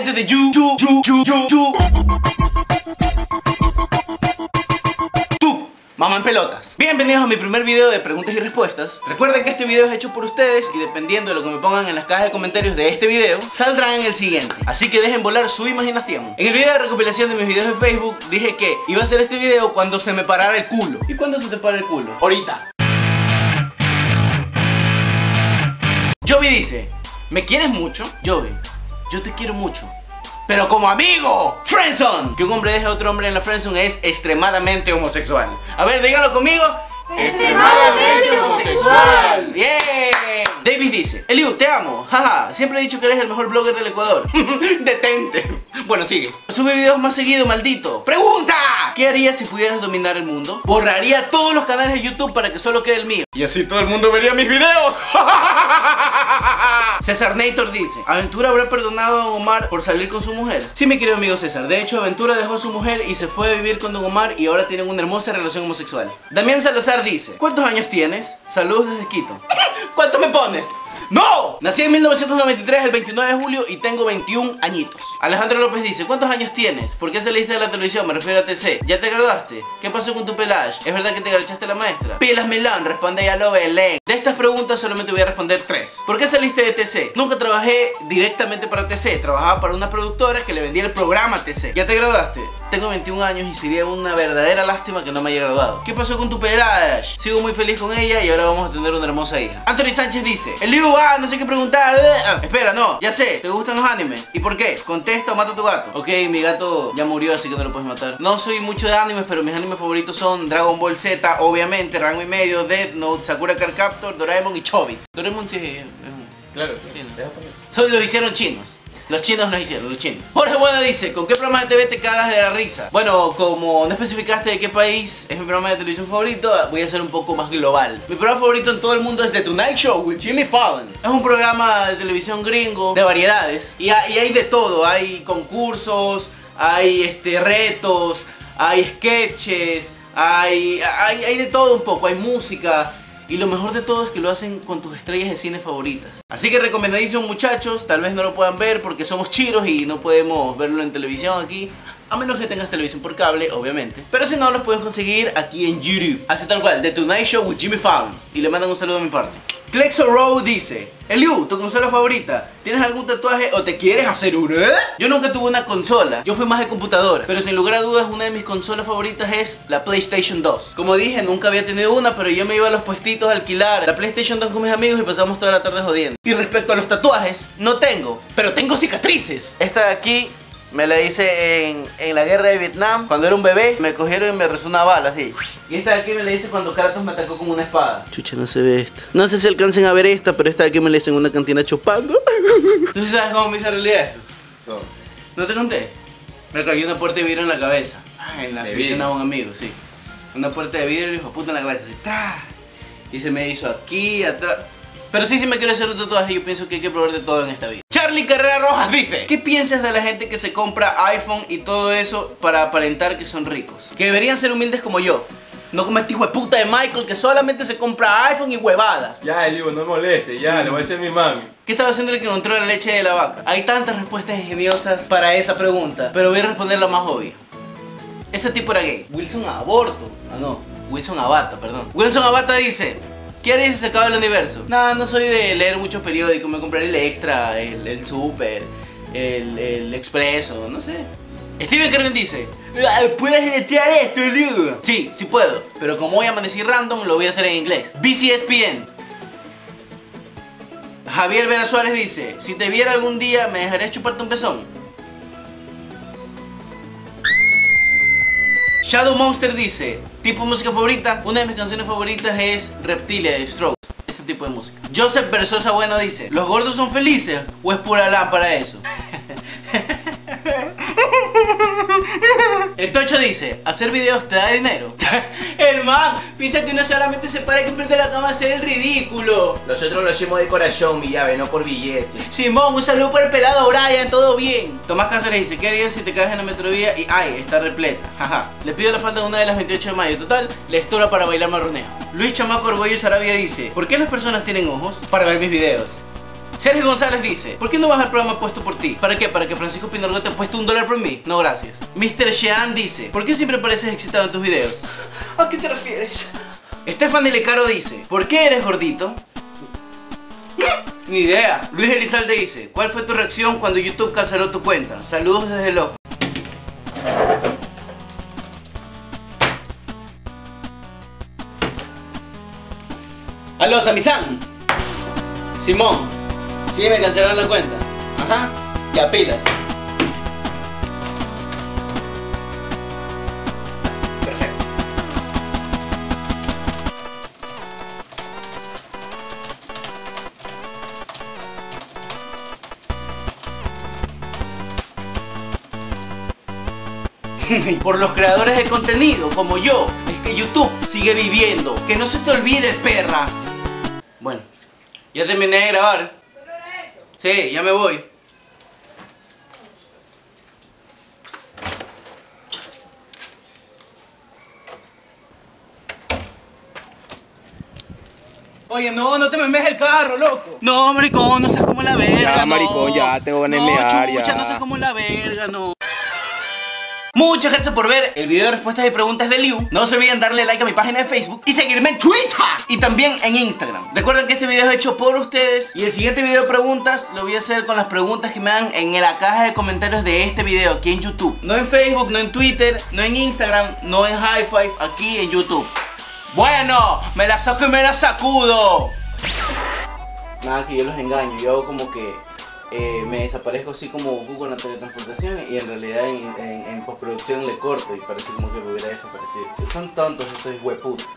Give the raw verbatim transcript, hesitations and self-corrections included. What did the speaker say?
gente de You, You, You, You, You, You. Tú, mamá en pelotas. Bienvenidos a mi primer video de preguntas y respuestas. Recuerden que este video es hecho por ustedes y dependiendo de lo que me pongan en las cajas de comentarios de este video, saldrán en el siguiente. Así que dejen volar su imaginación. En el video de recopilación de mis videos de Facebook, dije que iba a hacer este video cuando se me parara el culo. ¿Y cuándo se te para el culo? Ahorita. Joby dice, ¿me quieres mucho? Joby, yo te quiero mucho, pero como amigo. Friendzone. Que un hombre deje a otro hombre en la friendzone es extremadamente homosexual. A ver, díganlo conmigo. Extremadamente homosexual. Bien. Yeah. David dice, Eliu, te amo. Jaja, siempre he dicho que eres el mejor blogger del Ecuador. Detente. Bueno, sigue. Sube videos más seguido, maldito. Pregunta. ¿Qué harías si pudieras dominar el mundo? Borraría todos los canales de YouTube para que solo quede el mío. Y así todo el mundo vería mis videos. César Nator dice, ¿Aventura habrá perdonado a Don Omar por salir con su mujer? Sí, mi querido amigo César, de hecho Aventura dejó a su mujer y se fue a vivir con Don Omar y ahora tienen una hermosa relación homosexual. Damián Salazar dice, ¿cuántos años tienes? Saludos desde Quito. ¿Cuánto me pones? ¡No! Nací en mil novecientos noventa y tres, el veintinueve de julio, y tengo veintiún añitos. Alejandro López dice, ¿cuántos años tienes? ¿Por qué saliste de la televisión? Me refiero a T C. ¿Ya te graduaste? ¿Qué pasó con tu pelaje? ¿Es verdad que te garchaste a la maestra? Pilas Milán, responde ya lo Belén. De estas preguntas solamente voy a responder tres. ¿Por qué saliste de T C? Nunca trabajé directamente para T C. Trabajaba para una productora que le vendía el programa a T C. ¿Ya te graduaste? Tengo veintiún años y sería una verdadera lástima que no me haya graduado. ¿Qué pasó con tu pelaje? Sigo muy feliz con ella y ahora vamos a tener una hermosa hija. Anthony Sánchez dice, el libro Ah, no sé qué preguntar. Ah, espera, no, ya sé, ¿te gustan los animes? ¿Y por qué? Contesta o mata a tu gato. Ok, mi gato ya murió, así que no lo puedes matar. No soy mucho de animes, pero mis animes favoritos son Dragon Ball Z, obviamente, Rango y Medio, Death Note, Sakura Card Captor, Doraemon y Chobits. Doraemon sí es un... Claro, chino. Solo lo hicieron chinos. Los chinos nos hicieron, los chinos. Jorge Bueno dice, ¿con qué programa de T V te cagas de la risa? Bueno, como no especificaste de qué país es mi programa de televisión favorito, voy a ser un poco más global. Mi programa favorito en todo el mundo es The Tonight Show with Jimmy Fallon. Es un programa de televisión gringo, de variedades. Y hay de todo, hay concursos, hay este, retos, hay sketches, hay, hay, hay de todo un poco, hay música. Y lo mejor de todo es que lo hacen con tus estrellas de cine favoritas. Así que recomendadísimo, muchachos. Tal vez no lo puedan ver porque somos chiros y no podemos verlo en televisión aquí. A menos que tengas televisión por cable, obviamente. Pero si no, los puedes conseguir aquí en YouTube. Así tal cual, The Tonight Show with Jimmy Fallon. Y le mandan un saludo de mi parte. Clexo Rowe dice, Eliu, ¿tu consola favorita? ¿Tienes algún tatuaje o te quieres hacer uno? ¿Eh? Yo nunca tuve una consola, yo fui más de computadora. Pero sin lugar a dudas, una de mis consolas favoritas es la PlayStation dos. Como dije, nunca había tenido una, pero yo me iba a los puestitos a alquilar la PlayStation dos con mis amigos y pasamos toda la tarde jodiendo. Y respecto a los tatuajes, no tengo, pero tengo cicatrices. Esta de aquí... me la hice en, en la guerra de Vietnam. Cuando era un bebé, me cogieron y me rezó una bala así. Y esta de aquí me la hice cuando Kratos me atacó con una espada. Chucha, no se ve esta. No sé si alcancen a ver esta, pero esta de aquí me la hice en una cantina chupando. ¿Tú sabes cómo me hice realidad esto? ¿Cómo? ¿No te conté? Me cayó una puerta de vidrio en la cabeza. Ah, en la piscina de un amigo, sí. Una puerta de vidrio, hijo puta, en la cabeza así. ¡Tra! Y se me hizo aquí, atrás. Pero sí, si me quiero hacer un tatuaje, yo pienso que hay que probar de todo en esta vida. Charlie Carrera Rojas dice, ¿qué piensas de la gente que se compra iPhone y todo eso para aparentar que son ricos? Que deberían ser humildes como yo. No como este hijo de puta de Michael que solamente se compra iPhone y huevadas. Ya, Eliu, no moleste, ya, mm. le voy a decir a mi mami. ¿Qué estaba haciendo el que encontró la leche de la vaca? Hay tantas respuestas ingeniosas para esa pregunta, pero voy a responder la más obvia. Ese tipo era gay. Wilson Aborto. Ah, no, Wilson Abata, perdón. Wilson Abata dice, ¿qué harías si se acaba el universo? Nada, no soy de leer muchos periódicos, me compraré el Extra, el, el Super, el, el Expreso, no sé. Steven Carden dice, ¿puedes genetear esto, Eliu? Sí, sí puedo, pero como voy a amanecer random, lo voy a hacer en inglés. B C S P N. Javier Vera Suárez dice, si te viera algún día, ¿me dejarías chuparte un pezón? Shadow Monster dice, ¿tipo de música favorita? Una de mis canciones favoritas es Reptilia de Strokes. Ese tipo de música. Joseph Versosa Bueno dice, ¿los gordos son felices o es pura lámpara eso? El Tocho dice, ¿hacer videos te da dinero? El man piensa que uno solamente se para aquí frente a la cama a hacer el ridículo. Nosotros lo hacemos de corazón, mi llave, no por billete. Simón, un saludo para el pelado Brian, todo bien. Tomás Cáceres dice, ¿qué harías si te caes en la metrovía y ay, está repleta? Jaja. Le pido la falta de una de las veintiocho de mayo. Total, la estora para bailar marroneo. Luis Chamaco Orgullo Sarabia dice, ¿por qué las personas tienen ojos? Para ver mis videos. Sergio González dice: ¿por qué no vas al programa Puesto por Ti? ¿Para qué? ¿Para que Francisco Pinargo te ha puesto un dólar por mí? No, gracias. mister Shean dice: ¿por qué siempre pareces excitado en tus videos? ¿A qué te refieres? Stephanie Lecaro dice: ¿por qué eres gordito? Ni idea. Luis Elizalde dice: ¿cuál fue tu reacción cuando YouTube canceló tu cuenta? Saludos desde el ojo. Aló, Samizan. Simón, sí me cancelaron la cuenta. Ajá, ya pilas. Perfecto. Por los creadores de contenido como yo, es que YouTube sigue viviendo. Que no se te olvide, perra. Bueno, ya terminé de grabar. ¿Solo era eso? Sí, ya me voy. Oye, no, no te memes el carro, loco. No, maricón, no seas como la verga. Ya, no. Maricón, ya, tengo ganas de mear. No, chucha, no seas como la verga, no. Muchas gracias por ver el video de respuestas y preguntas de Liu. No se olviden darle like a mi página de Facebook y seguirme en Twitter y también en Instagram. Recuerden que este video es hecho por ustedes y el siguiente video de preguntas lo voy a hacer con las preguntas que me dan en la caja de comentarios de este video aquí en YouTube. No en Facebook, no en Twitter, no en Instagram, no en High Five, aquí en YouTube. Bueno, me la saco y me la sacudo. Nada, que yo los engaño, yo hago como que... Eh, me desaparezco así como Goku con la teletransportación y en realidad en, en, en postproducción le corto y parece como que me hubiera desaparecido. Son tontos estos hueputos.